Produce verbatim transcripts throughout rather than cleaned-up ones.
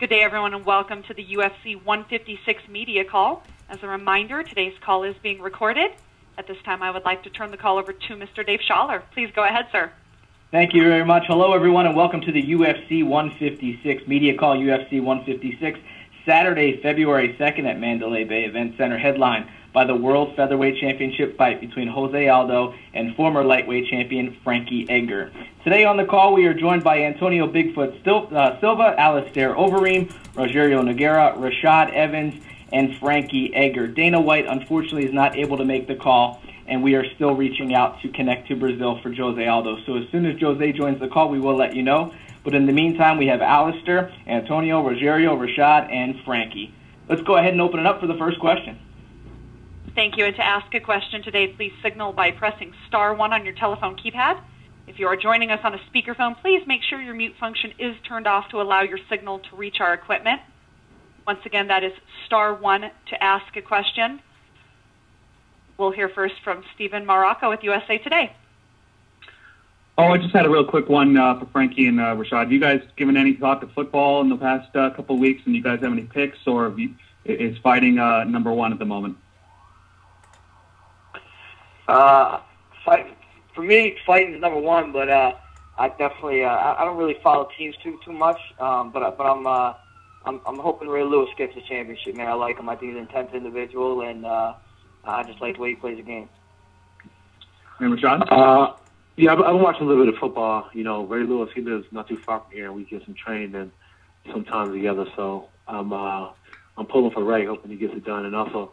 Good day, everyone, and welcome to the U F C one fifty-six media call. As a reminder, today's call is being recorded. At this time, I would like to turn the call over to Mister Dave Schaller. Please go ahead, sir. Thank you very much. Hello, everyone, and welcome to the U F C one fifty-six media call. U F C one fifty-six, Saturday, February second at Mandalay Bay Event Center. Headline by the World Featherweight Championship fight between Jose Aldo and former lightweight champion Frankie Edgar. Today on the call, we are joined by Antonio Bigfoot Silva, Alistair Overeem, Rogério Nogueira, Rashad Evans, and Frankie Edgar. Dana White, unfortunately, is not able to make the call, and we are still reaching out to connect to Brazil for Jose Aldo. So as soon as Jose joins the call, we will let you know. But in the meantime, we have Alistair, Antonio, Rogério, Rashad, and Frankie. Let's go ahead and open it up for the first question. Thank you. And to ask a question today, please signal by pressing star one on your telephone keypad. If you are joining us on a speakerphone, please make sure your mute function is turned off to allow your signal to reach our equipment. Once again, that is star one to ask a question. We'll hear first from Stephen Morocco with U S A Today. Oh, I just had a real quick one uh, for Frankie and uh, Rashad. Have you guys given any thought to football in the past uh, couple of weeks, and you guys have any picks, or have you, is fighting uh, number one at the moment? Uh, fight, for me, fighting is number one, but uh, I definitely uh, I don't really follow teams too too much. Um, but but I'm, uh, I'm I'm hoping Ray Lewis gets the championship. Man, I like him. I think he's an intense individual, and uh, I just like the way he plays the game. And Rashad? Uh, yeah, I've, I've been watching a little bit of football. You know, Ray Lewis, he lives not too far from here, and we get some trained and sometimes together. So I'm uh, I'm pulling for Ray, hoping he gets it done. And also,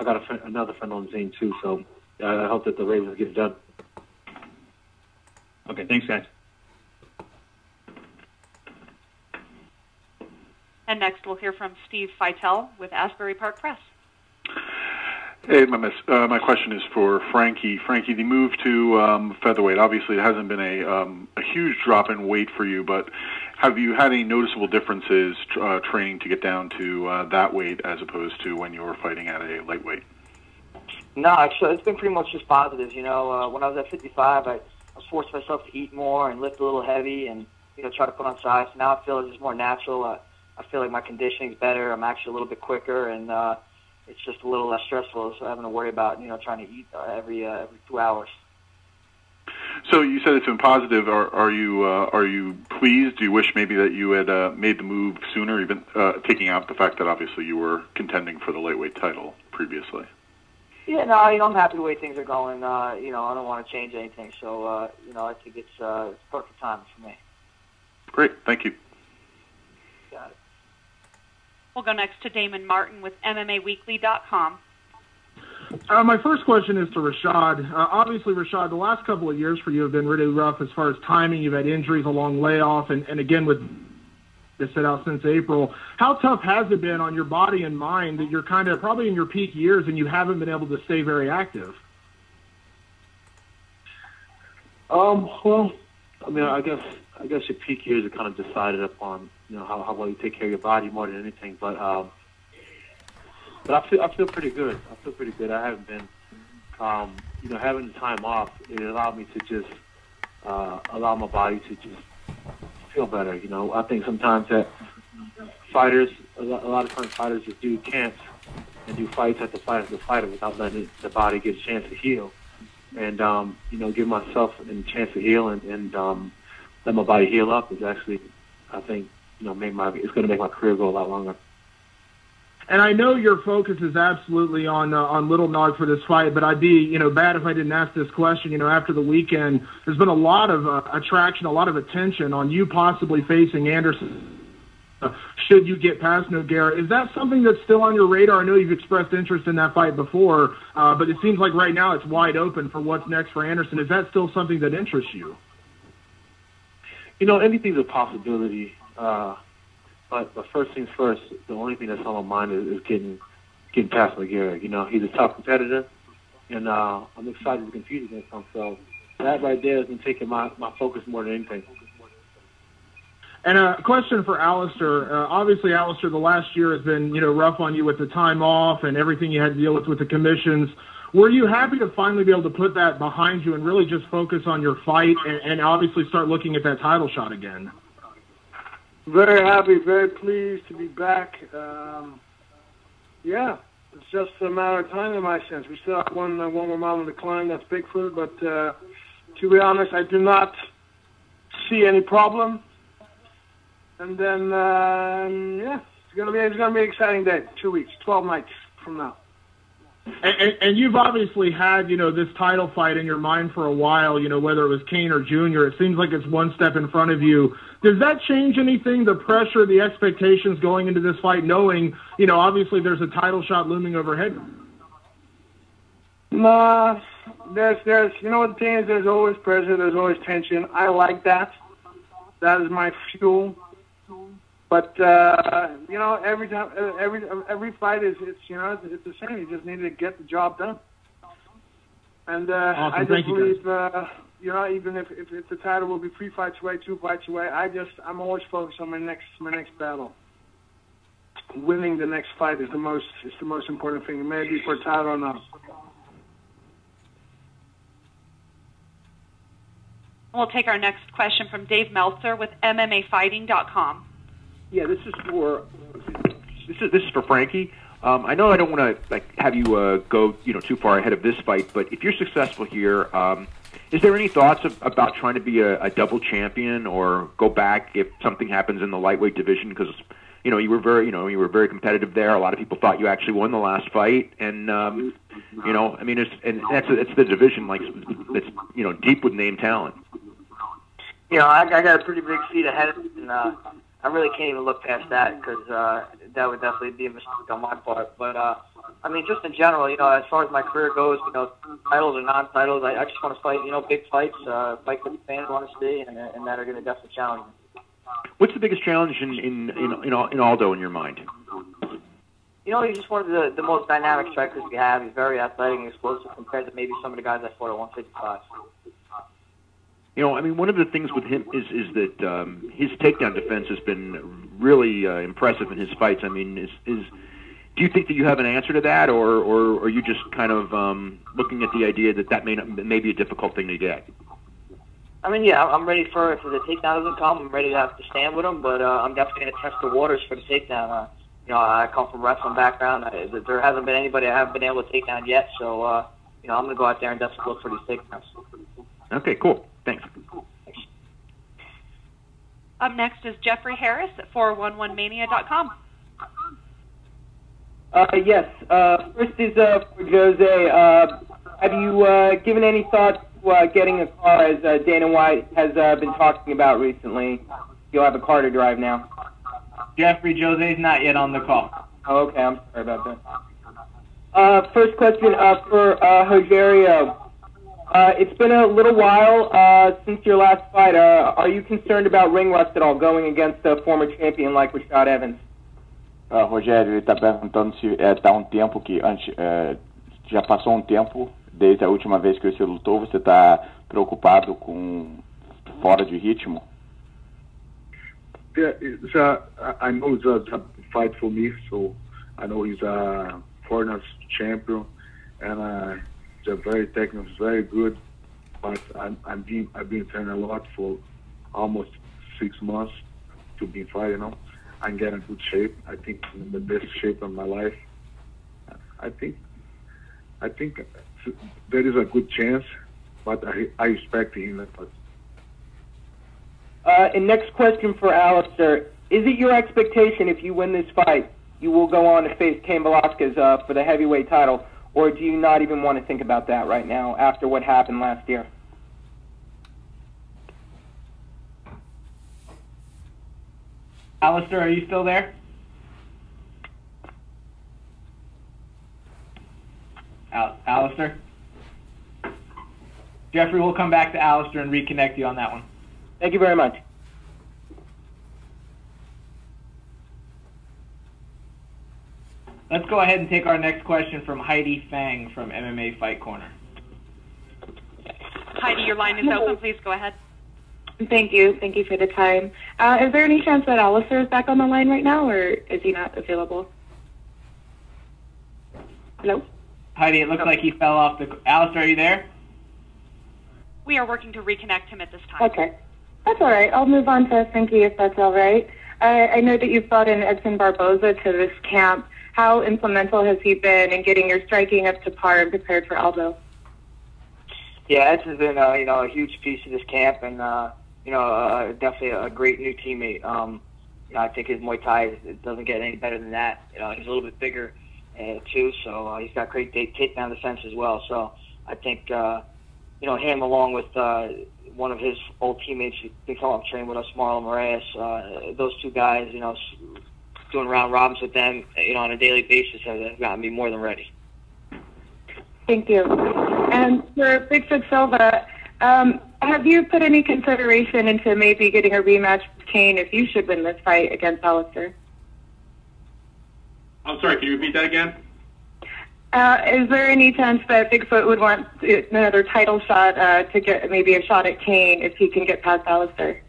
I got a friend, another friend on the team too, so. I hope that the Ravens get it done. Okay, thanks, guys. And next we'll hear from Steve Feitel with Asbury Park Press. Hey, my, miss, uh, my question is for Frankie. Frankie, the move to um, featherweight, obviously it hasn't been a, um, a huge drop in weight for you, but have you had any noticeable differences uh, training to get down to uh, that weight as opposed to when you were fighting at a lightweight? No, actually, it's been pretty much just positive. You know, uh, when I was at fifty-five, I, I was forced myself to eat more and lift a little heavy and, you know, try to put on size. Now I feel it's just more natural. I, I feel like my conditioning's better. I'm actually a little bit quicker, and uh, it's just a little less stressful. So having to worry about, you know, trying to eat uh, every uh, every two hours. So you said it's been positive. Are, are you uh, are you pleased? Do you wish maybe that you had uh, made the move sooner, even uh, taking out the fact that obviously you were contending for the lightweight title previously? Yeah, no, you know, I'm happy the way things are going. Uh, you know, I don't want to change anything. So, uh, you know, I think it's uh, it's perfect timing for me. Great. Thank you. Got it. We'll go next to Damon Martin with M M A Weekly dot com. Uh, my first question is to Rashad. Uh, obviously, Rashad, the last couple of years for you have been really rough as far as timing. You've had injuries, a long layoff, and, and again with... to sit out since April. How tough has it been on your body and mind that you're kind of probably in your peak years and you haven't been able to stay very active? Um, well, I mean, I guess I guess your peak years are kind of decided upon, you know, how, how well you take care of your body more than anything. But um, but I feel I feel pretty good. I feel pretty good. I haven't been, um, you know, having the time off. It allowed me to just uh, allow my body to just. Feel better, you know. I think sometimes that fighters, a lot of times fighters just do camps and do fights at the fight after the fighter without letting the body get a chance to heal. And, um, you know, give myself a chance to heal and, and um, let my body heal up is actually, I think, you know, make my, it's going to make my career go a lot longer. And I know your focus is absolutely on uh, on Little Nog for this fight, but I'd be you know bad if I didn't ask this question. You know, after the weekend, there's been a lot of uh, attraction, a lot of attention on you possibly facing Anderson. Uh, should you get past Nogueira, is that something that's still on your radar? I know you've expressed interest in that fight before, uh, but it seems like right now it's wide open for what's next for Anderson. Is that still something that interests you? You know, anything's a possibility. Uh, But, but first things first, the only thing that's on my mind is, is getting getting past Nogueira. You know, he's a tough competitor, and uh, I'm excited to compete against him. So that right there has been taking my, my focus more than anything. And a question for Alistair. Uh, obviously, Alistair, the last year has been, you know, rough on you with the time off and everything you had to deal with with the commissions. Were you happy to finally be able to put that behind you and really just focus on your fight and, and obviously start looking at that title shot again? Very happy, very pleased to be back. Um, yeah, it's just a matter of time in my sense. We still have one, uh, one more mountain to climb, that's Bigfoot, but uh, to be honest, I do not see any problem. And then, uh, yeah, it's going to be it's going to be an exciting day, two weeks, twelve nights from now. And, and, and you've obviously had, you know, this title fight in your mind for a while, you know, whether it was Cain or Junior, it seems like it's one step in front of you. Does that change anything, the pressure, the expectations going into this fight, knowing, you know, obviously there's a title shot looming overhead? Nah, there's, there's, you know what the thing is, there's always pressure, there's always tension. I like that. That is my fuel. But uh, you know, every time, every every fight is it's you know it's, it's the same. You just need to get the job done. And uh, awesome. I just Thank believe you, uh, you know, even if, if if the title will be three fights away, two fights away, I just I'm always focused on my next my next battle. Winning the next fight is the most is the most important thing, maybe for a title or not. We'll take our next question from Dave Meltzer with M M A Fighting dot com. Yeah, this is for this is this is for Frankie. Um, I know I don't want to like have you uh, go you know too far ahead of this fight, but if you're successful here, um, is there any thoughts of, about trying to be a, a double champion or go back if something happens in the lightweight division? Because you know you were very you know you were very competitive there. A lot of people thought you actually won the last fight, and um, you know I mean it's and that's it's the division like that's you know deep with name talent. You know I, I got a pretty big seat ahead of me. And, uh, I really can't even look past that because uh, that would definitely be a mistake on my part. But, uh, I mean, just in general, you know, as far as my career goes, you know, titles or non-titles, I, I just want to fight, you know, big fights, uh, fight that the fans want to see and, and that are going to definitely challenge me. What's the biggest challenge in, in, in, in, in Aldo in your mind? You know, he's just one of the, the most dynamic strikers we have. He's very athletic and explosive compared to maybe some of the guys I fought at one fifty-five. You know, I mean, one of the things with him is is that um, his takedown defense has been really uh, impressive in his fights. I mean, is is do you think that you have an answer to that, or or are you just kind of um, looking at the idea that that may not, may be a difficult thing to get? I mean, yeah, I'm ready for if the takedown doesn't come. I'm ready to have to stand with him, but uh, I'm definitely going to test the waters for the takedown. Uh, you know, I come from wrestling background. I, there hasn't been anybody I haven't been able to take down yet, so uh, you know, I'm going to go out there and definitely look for these takedowns. Okay, cool. Thanks. Up next is Jeffrey Harris at four one one mania dot com. Uh, yes. Uh, first is uh, for Jose. Uh, have you uh, given any thought to uh, getting a car, as uh, Dana White has uh, been talking about recently? You'll have a car to drive now. Jeffrey, Jose's not yet on the call. Oh, okay. I'm sorry about that. Uh, first question uh, for uh, Rogério. Uh, it's been a little while uh, since your last fight. Uh, are you concerned about ring rust at all going against a former champion like Rashad Evans? Uh, Rogério, ele está perguntando se está é, um tempo que antes, é, já passou um tempo desde a última vez que você lutou. Você está preocupado com fora de ritmo? Yeah, it's a, I know it's a fight for me, so I know he's a foreigner champion and. Uh, They're very technical, very good, but I'm, I'm being, I've been training a lot for almost six months to be fighting. You know, I'm getting good shape. I think I'm in the best shape of my life. I think, I think there is a good chance, but I, I expect him. Uh, and next question for Alistair: is it your expectation if you win this fight, you will go on to face Cain Velasquez uh, for the heavyweight title? Or do you not even want to think about that right now after what happened last year? Alistair, are you still there? Al Alistair? Jeffrey, we'll come back to Alistair and reconnect you on that one. Thank you very much. Let's go ahead and take our next question from Heidi Fang from M M A Fight Corner. Heidi, your line is open. Please go ahead. Thank you. Thank you for the time. Uh, is there any chance that Alistair is back on the line right now, or is he not available? Hello? Heidi, it looks oh. like he fell off the... Alistair, are you there? We are working to reconnect him at this time. Okay. That's all right. I'll move on to thank you if that's all right. I, I know that you've brought in Edson Barboza to this camp. How implemental has he been in getting your striking up to par and prepared for Aldo? Yeah, Edson's been uh, you know a huge piece of this camp, and uh, you know uh, definitely a great new teammate. Um, you know, I think his Muay Thai doesn't get any better than that. You know, he's a little bit bigger uh, too, so uh, he's got great takedown defense as well. So I think uh, you know him along with uh, one of his old teammates who come up trained with us, Marlon Moraes. Uh, those two guys, you know, doing round robins with them, you know, on a daily basis have gotten me more than ready. Thank you. And for Bigfoot Silva, um, have you put any consideration into maybe getting a rematch with Cain if you should win this fight against Alistair? I'm sorry, can you repeat that again? Uh, is there any chance that Bigfoot would want another title shot uh, to get maybe a shot at Cain if he can get past Alistair?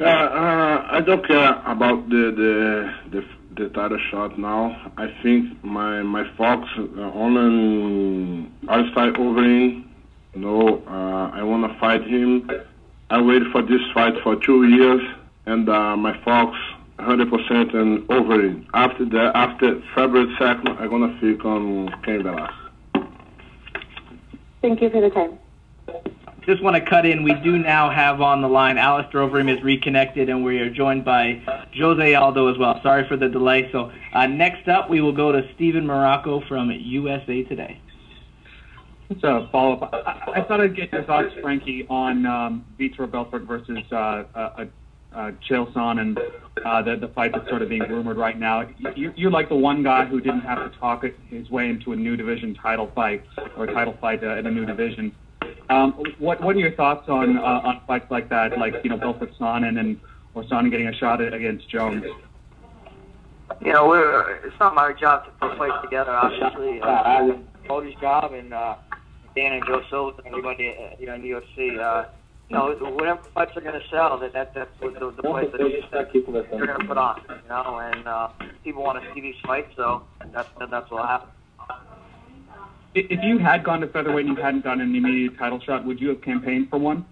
Uh, uh, I don't care about the the. the the title shot now. I think my my focus uh, on Alistair Overeem. No, uh, I want to fight him. I waited for this fight for two years, and uh, my focus one hundred percent on Overeem. After that, after February second, I'm gonna think on Cain Velasquez. Thank you for the time. Just want to cut in. We do now have on the line Alistair Overeem is reconnected, and we are joined by Jose Aldo as well. Sorry for the delay. So uh, next up, we will go to Stephen Morocco from U S A Today. So follow-up. I, I thought I'd get your thoughts, Frankie, on um, Vitor Belfort versus uh, uh, uh, Chael Sonnen, uh, the, the fight that's sort of being rumored right now. You, you're like the one guy who didn't have to talk his way into a new division title fight or a title fight uh, in a new division. Um, what what are your thoughts on uh, on fights like that, like you know Belfort Sonnen and or Sonnen getting a shot at, against Jones? You know, we're it's not my job to put fights together. Obviously, uh, Cody's job and uh, Dana and Joe Silva and everybody uh, you know in the U F C. Uh, you know, whatever fights are going to sell, that, that that's what the, the place that they're going to put on. You know, and uh, people want to see these fights, so that's that's what happens. If you had gone to featherweight and you hadn't gotten an immediate title shot, would you have campaigned for one?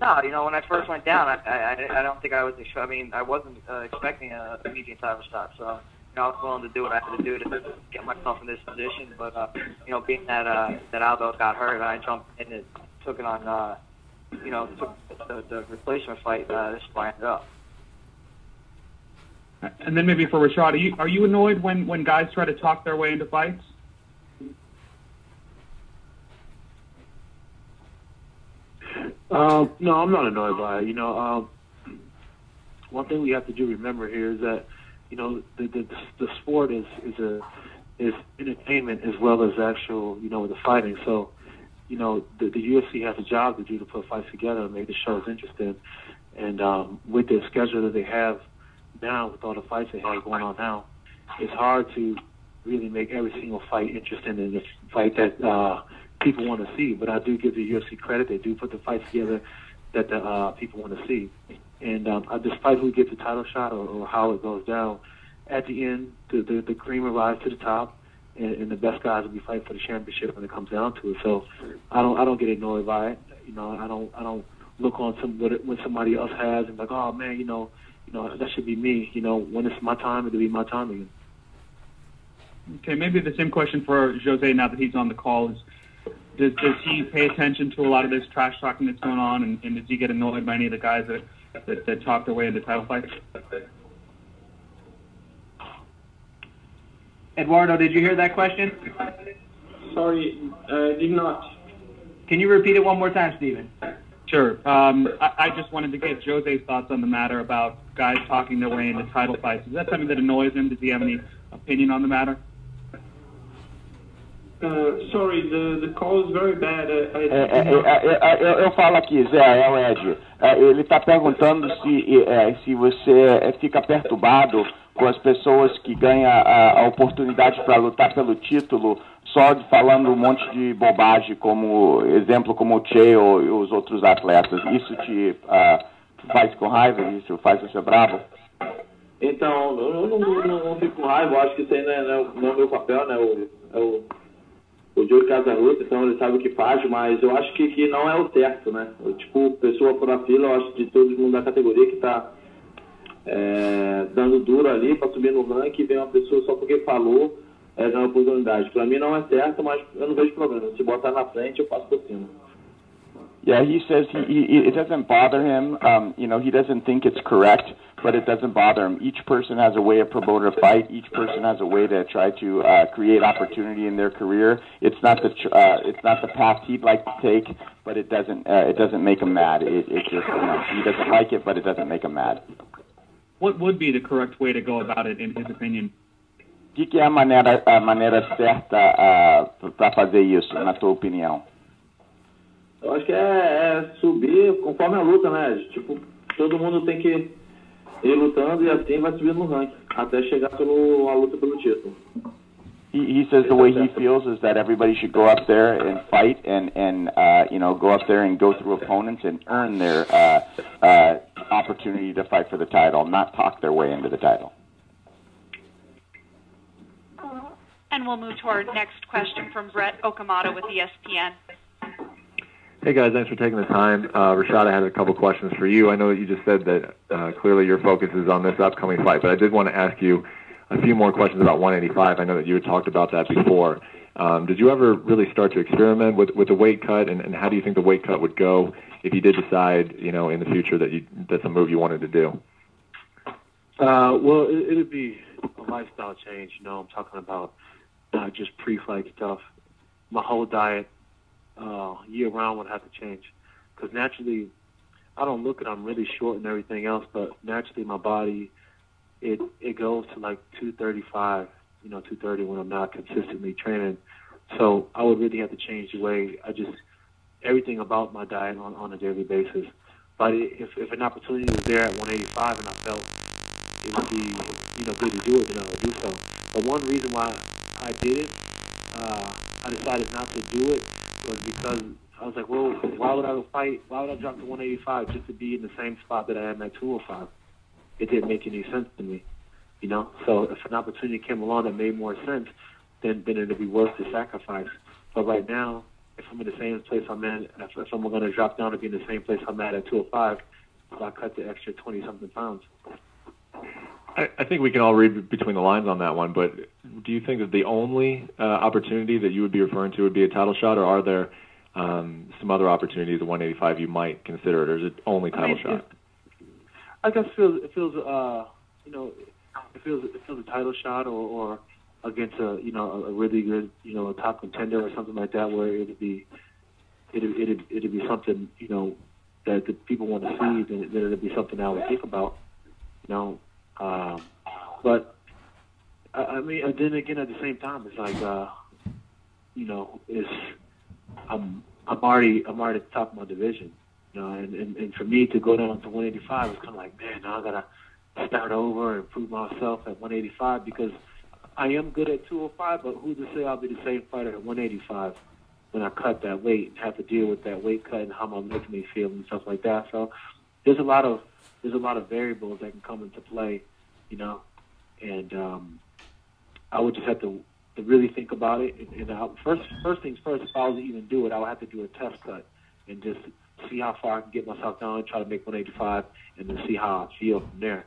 No, you know, when I first went down, I I, I don't think I was. I mean, I wasn't uh, expecting an immediate title shot, so you know, I was willing to do what I had to do to get myself in this position. But uh, you know, being that uh, that Aldo got hurt, I jumped in and took it on. Uh, you know, took the, the replacement fight. Uh, this lined up. And then maybe for Rashad, are you are you annoyed when when guys try to talk their way into fights? Uh, no, I'm not annoyed by it. You know, um, one thing we have to do remember here is that, you know, the the, the sport is is a is entertainment as well as actual, you know, the fighting. So, you know, the, the U F C has a job to do to put fights together and make the shows interesting. And um, with the schedule that they have now, with all the fights they have going on now, it's hard to really make every single fight interesting in the fight that. Uh, people want to see, but I do give the U F C credit. They do put the fights together that the uh, people want to see. And um, despite who gets the title shot or, or how it goes down, at the end, the, the, the cream will rise to the top, and, and the best guys will be fighting for the championship when it comes down to it. So I don't I don't get annoyed by it. You know, I don't I don't look on some what somebody else has and be like, oh man, you know, you know that should be me. You know, when it's my time, it'll be my time again. Okay, maybe the same question for Jose now that he's on the call is. Does, does he pay attention to a lot of this trash talking that's going on, and, and does he get annoyed by any of the guys that, that, that talk their way into title fights? Eduardo, did you hear that question? Sorry, I did not. Can you repeat it one more time, Stephen? Sure. Um, I, I just wanted to get Jose's thoughts on the matter about guys talking their way into title fights. Is that something that annoys him? Does he have any opinion on the matter? Uh, sorry, the, the call is very bad. I, I... É, é, é, é, eu, eu falo aqui, Zé, é o Ed. É, ele está perguntando se, é, se você é, fica perturbado com as pessoas que ganham a, a oportunidade para lutar pelo título só de falando um monte de bobagem, como exemplo, como o Chael e os outros atletas. Isso te uh, faz com raiva? Isso faz você bravo? Então, eu não, não, não fico com raiva. Eu acho que isso aí não é, não é o meu papel, né? Eu, eu... o Diogo Casarruta, então ele sabe o que faz, mas eu acho que, que não é o certo, né? Eu, tipo, pessoa por a fila, eu acho, de todo mundo da categoria que tá é, dando duro ali para subir no ranking, vem uma pessoa só porque falou, é, dando oportunidade. Para mim não é certo, mas eu não vejo problema. Se botar na frente, eu passo por cima. Yeah, he says he, he, it doesn't bother him. Um, you know, he doesn't think it's correct, but it doesn't bother him. Each person has a way of promoting a fight. Each person has a way to try to uh, create opportunity in their career. It's not the uh, it's not the path he'd like to take, but it doesn't uh, it doesn't make him mad. It, it just, you know, he doesn't like it, but it doesn't make him mad. What would be the correct way to go about it, in his opinion? O que é a maneira a maneira certa uh, para fazer isso, na tua opinião? Eu acho que é, é subir conforme a luta, né? Tipo, todo mundo tem que ir lutando e assim vai subindo no ranking, até chegar pelo, a luta pelo título. He, he says the way he feels is that everybody should go up there and fight and, and uh, you know, go up there and go through opponents and earn their uh, uh, opportunity to fight for the title, not talk their way into the title. And we'll move to our next question from Brett Okamoto with E S P N. Hey guys, thanks for taking the time. Uh, Rashad, I had a couple questions for you. I know that you just said that uh, clearly your focus is on this upcoming fight, but I did want to ask you a few more questions about one eighty-five. I know that you had talked about that before. Um, did you ever really start to experiment with, with the weight cut, and, and how do you think the weight cut would go if you did decide, you know, in the future that you, that's a move you wanted to do? Uh, well, it, it'd be a lifestyle change. You know, I'm talking about uh, just pre-fight stuff. My whole diet. Uh, year round would have to change, because naturally, I don't look it. I'm really short and everything else, but naturally my body, it it goes to like two thirty-five, you know, two thirty when I'm not consistently training. So I would really have to change the way I just everything about my diet on, on a daily basis. But if if an opportunity was there at one eighty-five and I felt it would be, you know, good to do it, then I would do so. But one reason why I did it, uh, I decided not to do it, was because I was like, well, why would I fight? Why would I drop to one eighty-five just to be in the same spot that I am at two oh five? It didn't make any sense to me, you know? So if an opportunity came along that made more sense, then, then it would be worth the sacrifice. But right now, if I'm in the same place I'm in, if, if I'm going to drop down to be in the same place I'm at at two oh five, so I cut the extra twenty-something pounds. I, I think we can all read between the lines on that one, but do you think that the only uh, opportunity that you would be referring to would be a title shot, or are there um, some other opportunities at one eighty-five you might consider it, or is it only title I mean, shot? I guess it feels, it feels uh, you know, it feels, it feels a title shot, or, or against a, you know, a really good, you know, a top contender or something like that, where it'd be, it'd, it'd, it'd be something, you know, that the people want to see, then it'd be something I would think about, you know. Um, but I, I mean, and then again, at the same time, it's like, uh, you know, it's, I'm, I'm already, I'm already at the top of my division, you know, and, and, and for me to go down to one eighty-five, it's kind of like, man, now I gotta start over and prove myself at one eighty-five, because I am good at two oh five, but who's to say I'll be the same fighter at one eighty-five when I cut that weight and have to deal with that weight cut and how my making me feel and stuff like that. So there's a lot of, there's a lot of variables that can come into play, you know, and um, I would just have to, to really think about it. And, and I, first, first things first, if I was to even do it, I would have to do a test cut and just see how far I can get myself down, try to make one eighty-five, and then see how I feel from there.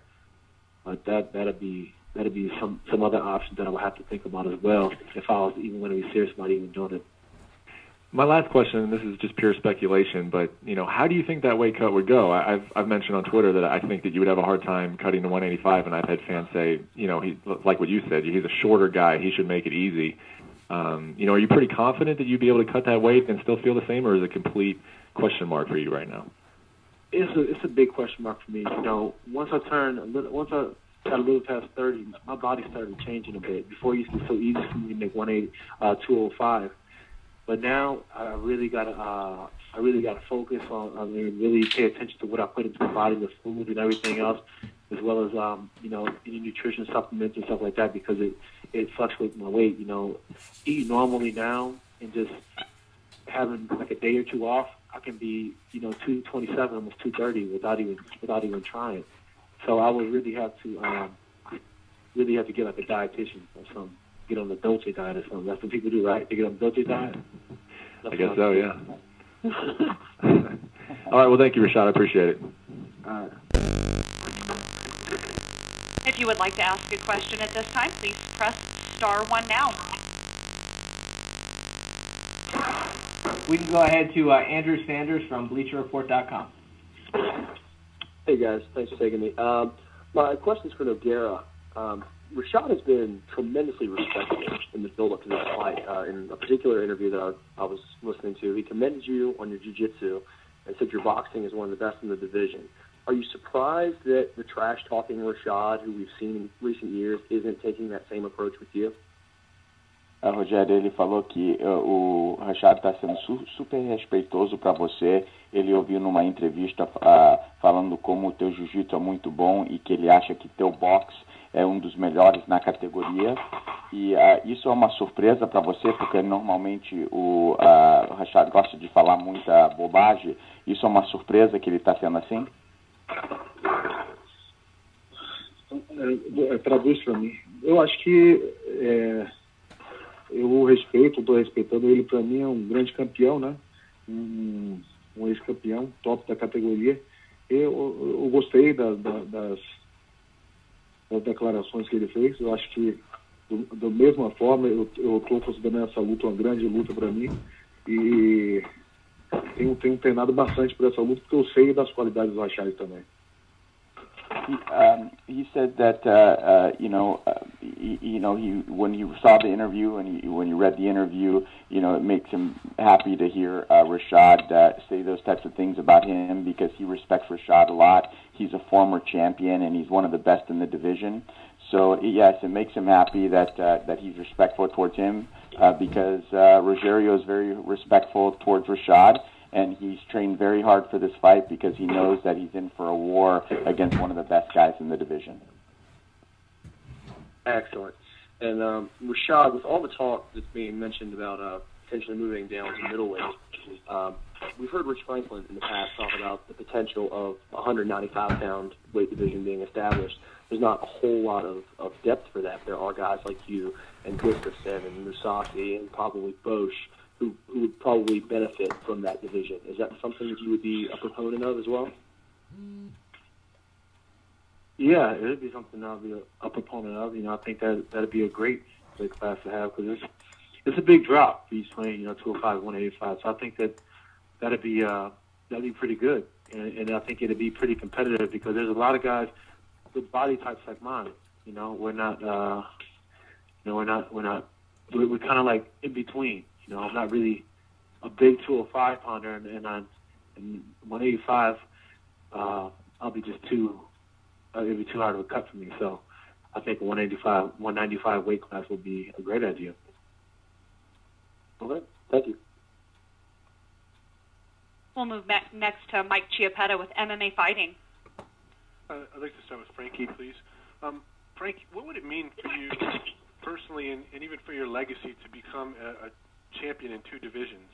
But that that'd be that'd be some some other options that I would have to think about as well if I was even going to be serious about even doing it. My last question, and this is just pure speculation, but, you know, how do you think that weight cut would go? I've, I've mentioned on Twitter that I think that you would have a hard time cutting to one eighty-five, and I've had fans say, you know, he, like what you said, he's a shorter guy, he should make it easy. Um, you know, are you pretty confident that you'd be able to cut that weight and still feel the same, or is it a complete question mark for you right now? It's a, it's a big question mark for me. You know, once I turned, a little, once I got a little past thirty, my body started changing a bit. Before it used to be so easy for me to make one eighty, uh, two oh five. But now I really gotta, uh, I really gotta focus on, I mean, really pay attention to what I put into my body, the food and everything else, as well as, um, you know, any nutrition supplements and stuff like that, because it, it fluctuates my weight. You know, eat normally now and just having like a day or two off, I can be, you know, two twenty-seven, almost two thirty without even, without even trying. So I would really have to, um, really have to get like a dietitian or something. get on the Dolce diet or something. That's what people do, right? They get on the Dolce diet. That's I guess so, yeah. All right, well, thank you, Rashad. I appreciate it. All right. If you would like to ask a question at this time, please press star one now. We can go ahead to uh, Andrew Sanders from Bleacher Report dot com. Hey, guys. Thanks for taking me. Um, my question's for Nogueira. Um, Rashad has been tremendously respected in the build-up to this fight. Uh, in a particular interview that I, I was listening to, he commended you on your jiu-jitsu and said your boxing is one of the best in the division. Are you surprised that the trash-talking Rashad, who we've seen in recent years, isn't taking that same approach with you? A Rogério, ele falou que uh, o Rashad está sendo su super respeitoso para você. Ele ouviu numa entrevista uh, falando como o teu jiu-jitsu é muito bom e que ele acha que teu boxe é um dos melhores na categoria. E uh, isso é uma surpresa para você, porque normalmente o uh, Rashad gosta de falar muita bobagem. Isso é uma surpresa que ele está sendo assim? É, traduz para mim. Eu acho que... É... Eu o respeito, estou respeitando ele. Para mim é um grande campeão, né? Um, um ex-campeão, top da categoria. Eu, eu gostei da, da, das, das declarações que ele fez. Eu acho que, do, da mesma forma, eu estou considerando essa luta uma grande luta para mim. E tenho, tenho treinado bastante por essa luta, porque eu sei das qualidades do Rashad também. He, um, he said that uh, uh, you know uh, he, you know he when you saw the interview and he, when you read the interview, you know, it makes him happy to hear uh, Rashad uh, say those types of things about him, because he respects Rashad a lot. He's a former champion and he's one of the best in the division. So yes, it makes him happy that uh, that he's respectful towards him, uh, because uh, Rogério is very respectful towards Rashad. And he's trained very hard for this fight because he knows that he's in for a war against one of the best guys in the division. Excellent. And um, Rashad, with all the talk that's being mentioned about uh, potentially moving down to middleweight, um, we've heard Rich Franklin in the past talk about the potential of a one ninety-five pound weight division being established. There's not a whole lot of, of depth for that. There are guys like you and Gustafson and Musasi and probably Bosch, Who, who would probably benefit from that division. Is that something that you would be a proponent of as well? Yeah, it would be something I'd be a, a proponent of. You know, I think that that'd be a great big class to have, because it's it's a big drop for each lane, you know, two oh five, one eighty-five. So I think that that'd be uh, that'd be pretty good, and, and I think it'd be pretty competitive, because there's a lot of guys with body types like mine. You know, we're not, uh, you know, we're not, we're not, we're, we're kind of like in between. You know, I'm not really a big two oh five pounder, and, and I'm and one eighty-five. Uh, I'll be just too. Uh, it'll be too hard of a cut for me. So, I think one eighty-five, one ninety-five weight class would be a great idea. Okay, thank you. We'll move back next to Mike Chiappetta with M M A Fighting. Uh, I'd like to start with Frankie, please. Um, Frankie, what would it mean for you personally, and, and even for your legacy, to become a, a champion in two divisions?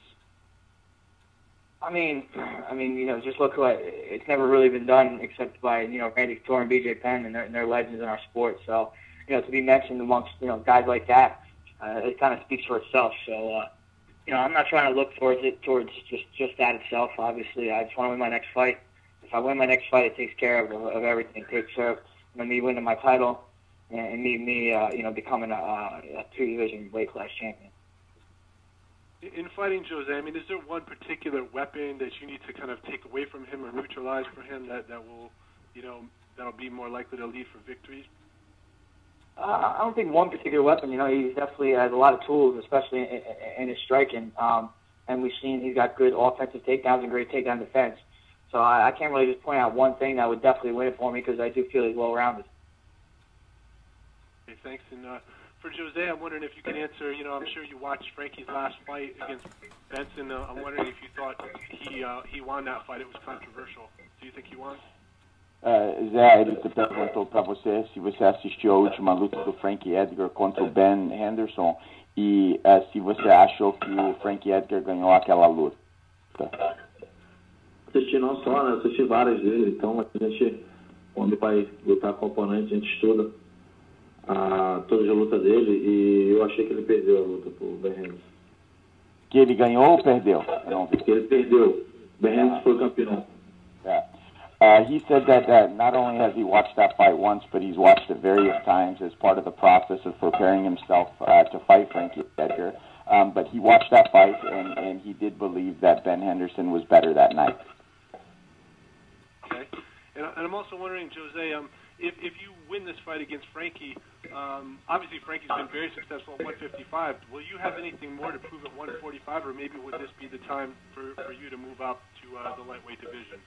I mean, I mean, you know, just look like it's never really been done except by, you know, Randy Couture and B J Penn, and they're, and they're legends in our sport. So, you know, to be mentioned amongst, you know, guys like that, uh, it kind of speaks for itself. So, uh, you know, I'm not trying to look towards it, towards just, just that itself, obviously. I just want to win my next fight. If I win my next fight, it takes care of, of everything. It takes care of, you know, me winning my title and, and me, me uh, you know, becoming a, a two-division weight class champion. In fighting Jose, I mean, is there one particular weapon that you need to kind of take away from him or neutralize for him that, that will, you know, that'll be more likely to lead for victories? Uh, I don't think one particular weapon. You know, he definitely has a lot of tools, especially in, in his striking. Um, and we've seen he's got good offensive takedowns and great takedown defense. So I, I can't really just point out one thing that would definitely win it for me, because I do feel he's well-rounded. Okay, thanks. And, uh, for Jose, I'm wondering if you can answer, you know, I'm sure you watched Frankie's last fight against Benson. Uh, I'm wondering if you thought he uh, he won that fight. It was controversial. Do you think he won? Uh, Zé, ele perguntou para você se você assistiu a última luta do Frankie Edgar contra o Ben Henderson e uh, se você achou que o Frankie Edgar ganhou aquela luta. Assisti não só, né? Assisti várias vezes. Então, a gente, quando vai lutar com o oponente, a gente estuda a, toda a luta dele e eu achei que ele perdeu a luta pro Ben Henderson. Que ele ganhou ou perdeu? Não. Que ele perdeu. Ben Henderson foi campeão. Yeah. Uh, he said that uh, not only has he watched that fight once, but he's watched it various times as part of the process of preparing himself uh, to fight Frankie Edgar. Um, but he watched that fight, and, and he did believe that Ben Henderson was better that night. Okay. And, and I'm also wondering, Jose, um, if, if you win this fight against Frankie, um, obviously Frankie's been very successful at one fifty-five. Will you have anything more to prove at one forty-five, or maybe would this be the time for, for you to move up to uh, the lightweight division?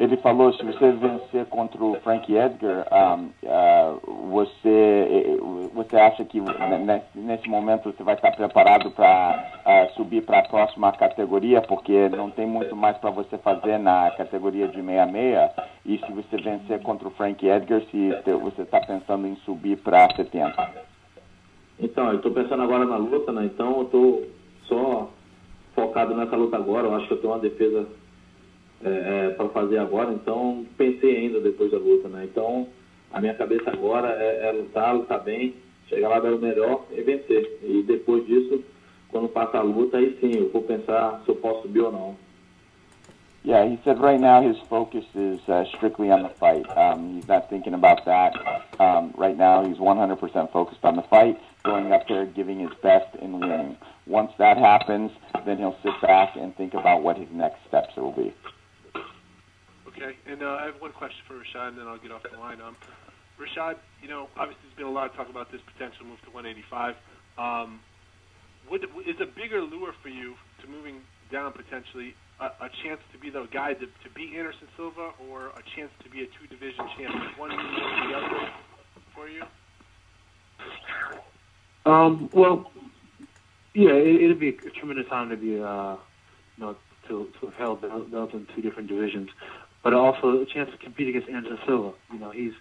Ele falou, se você vencer contra o Frankie Edgar, um, uh, você, você acha que nesse momento você vai estar preparado para uh, subir para a próxima categoria, porque não tem muito mais para você fazer na categoria de sessenta e seis, e se você vencer contra o Frankie Edgar, se você está pensando em subir para setenta? Então, eu estou pensando agora na luta, né? Então eu estou só focado nessa luta agora, eu acho que eu tenho uma defesa... É, é, para fazer agora, então pensei ainda depois da luta, né? Então a minha cabeça agora é, é lutar, lutar bem, chegar lá, dar o melhor e vencer. E depois disso, quando passar a luta, aí sim eu vou pensar se eu posso subir ou não. Yeah, he said right now his focus is uh, strictly on the fight. Um, he's not thinking about that. Um, right now he's one hundred percent focused on the fight, going up there, giving his best and winning. Once that happens, then he'll sit back and think about what his next steps will be. Okay, and uh, I have one question for Rashad, and then I'll get off the line. Um, Rashad, you know, obviously there's been a lot of talk about this potential move to one eighty-five. Um, would, is a bigger lure for you to moving down potentially a, a chance to be the guy to, to beat Anderson Silva, or a chance to be a two-division champion? One move or the other for you? Um, well, yeah, it, it'd be a tremendous time to be, uh, you know, to, to have held belts in two different divisions. But also a chance to compete against Anderson Silva. You know, he's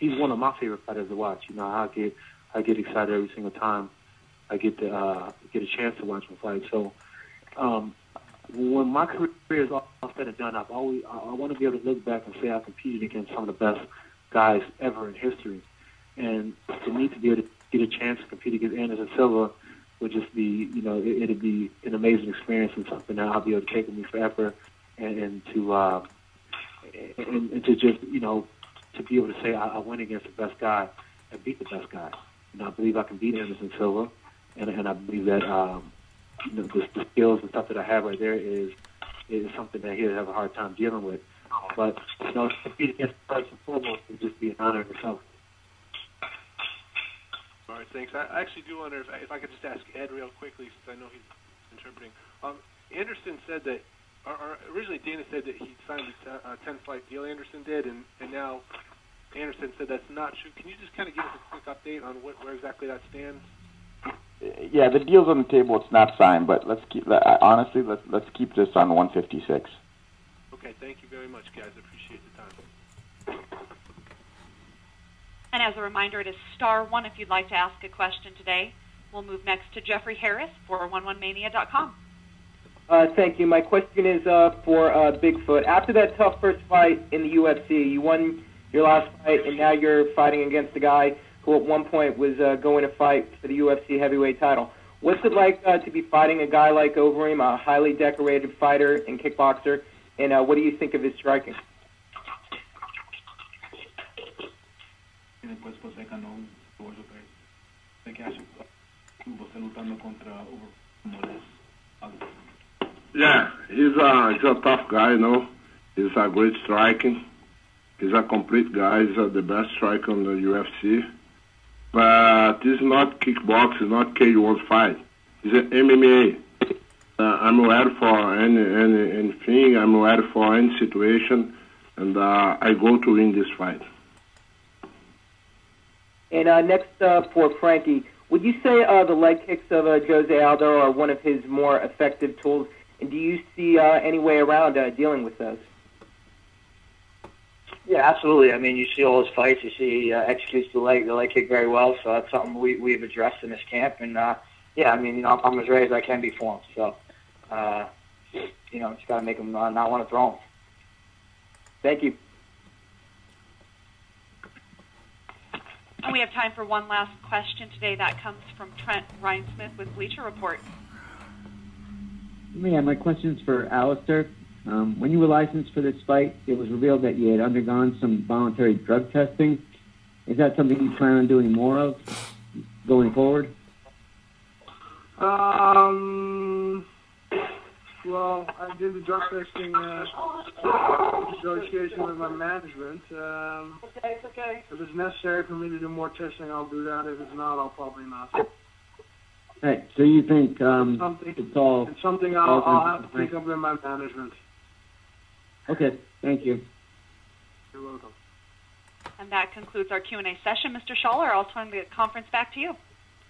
he's one of my favorite fighters to watch. You know, I get I get excited every single time I get to uh, get a chance to watch him fight. So um, when my career is all said and done, I've always I, I want to be able to look back and say I competed against some of the best guys ever in history. And for me to be able to get a chance to compete against Anderson Silva would just be, you know, it, it'd be an amazing experience and something that I'll be able to take with me forever and, and to. Uh, And, and to just, you know, to be able to say I, I went against the best guy and beat the best guy. And I believe I can beat Anderson Silva, and, and I believe that um, you know, the, the skills and stuff that I have right there is is something that he'll have a hard time dealing with. But, you know, to beat against Anderson Silva would just be an honor in itself. All right, thanks. I, I actually do wonder if I, if I could just ask Ed real quickly, since I know he's interpreting. Um, Anderson said that Or, or originally Dana said that he signed a ten-fight deal, Anderson did, and, and now Anderson said that's not true. Can you just kind of give us a quick update on what, where exactly that stands? Yeah, the deal's on the table. It's not signed, but let's keep – honestly, let's, let's keep this on one fifty-six. Okay, thank you very much, guys. I appreciate the time. And as a reminder, it is star one if you'd like to ask a question today. We'll move next to Jeffrey Harris, four one one mania dot com. Uh, thank you. My question is uh, for uh, Bigfoot. After that tough first fight in the U F C, you won your last fight, and now you're fighting against a guy who at one point was uh, going to fight for the U F C heavyweight title. What's it like uh, to be fighting a guy like Overeem, a highly decorated fighter and kickboxer, and uh, what do you think of his striking? Yeah, he's a, he's a tough guy, you know. He's a great striking. He's a complete guy. He's a, the best striker in the U F C. But it's not kickbox, it's not K one fight. It's an M M A. Uh, I'm ready for any, any, anything. I'm ready for any situation. And uh, I go to win this fight. And uh, next uh, for Frankie, would you say uh, the leg kicks of uh, Jose Aldo are one of his more effective tools? And do you see uh, any way around uh, dealing with those? Yeah, absolutely. I mean, you see all his fights. You see he uh, executes the leg, the leg kick very well. So that's something we, we've addressed in this camp. And, uh, yeah, I mean, you know, I'm, I'm as ready as I can be for him. So, uh, you know, just got to make him uh, not want to throw him. Thank you. And we have time for one last question today. That comes from Trent Ryan-Smith with Bleacher Report. Yeah, my question's for Alistair. Um, when you were licensed for this fight, it was revealed that you had undergone some voluntary drug testing. Is that something you plan on doing more of going forward? Um, well, I did the drug testing uh, negotiation with my management. Um, it's okay, it's okay. If it's necessary for me to do more testing, I'll do that. If it's not, I'll probably not. Hey, so you think um, something, it's all... It's something I'll, I'll have to pick up with my management. Okay, thank you. You're welcome. And that concludes our Q and A session. Mister Schaller, I'll turn the conference back to you.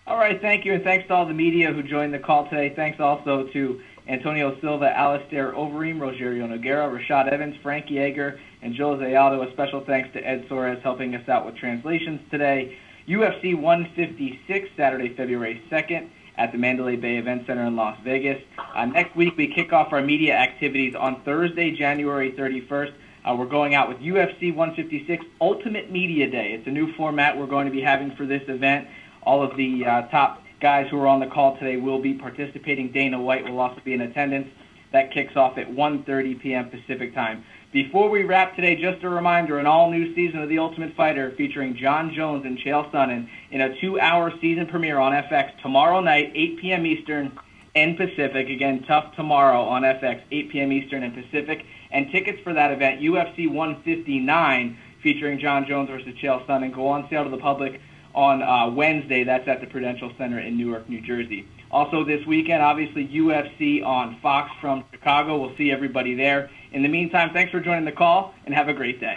All right, thank you, and thanks to all the media who joined the call today. Thanks also to Antonio Silva, Alistair Overeem, Rogério Nogueira, Rashad Evans, Frankie Edgar, and Jose Aldo. A special thanks to Ed Soares helping us out with translations today. U F C one fifty-six, Saturday, February second, at the Mandalay Bay Event Center in Las Vegas. Uh, next week, we kick off our media activities on Thursday, January thirty-first. Uh, we're going out with U F C one fifty-six Ultimate Media Day. It's a new format we're going to be having for this event. All of the uh, top guys who are on the call today will be participating. Dana White will also be in attendance. That kicks off at one thirty p m Pacific time. Before we wrap today, just a reminder, an all-new season of The Ultimate Fighter featuring Jon Jones and Chael Sonnen in a two hour season premiere on F X tomorrow night, eight p m Eastern and Pacific. Again, tough tomorrow on F X, eight p m Eastern and Pacific. And tickets for that event, U F C one fifty-nine, featuring Jon Jones versus Chael Sonnen, go on sale to the public on uh, Wednesday. That's at the Prudential Center in Newark, New Jersey. Also this weekend, obviously, U F C on Fox from Chicago. We'll see everybody there. In the meantime, thanks for joining the call, and have a great day.